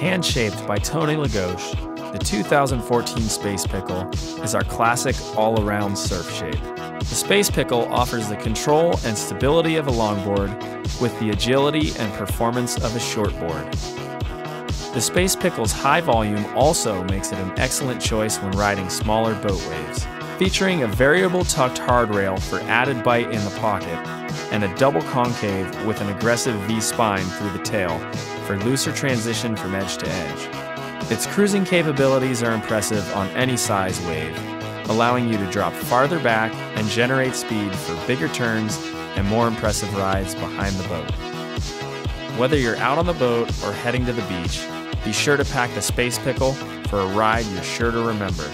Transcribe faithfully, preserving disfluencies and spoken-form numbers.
Hand-shaped by Tony Lagoche, the two thousand fourteen Space Pickle is our classic all-around surf shape. The Space Pickle offers the control and stability of a longboard with the agility and performance of a shortboard. The Space Pickle's high volume also makes it an excellent choice when riding smaller boat waves. Featuring a variable tucked hardrail for added bite in the pocket and a double concave with an aggressive V-spine through the tail for looser transition from edge to edge. Its cruising capabilities are impressive on any size wave, allowing you to drop farther back and generate speed for bigger turns and more impressive rides behind the boat. Whether you're out on the boat or heading to the beach, be sure to pack the Space Pickle for a ride you're sure to remember.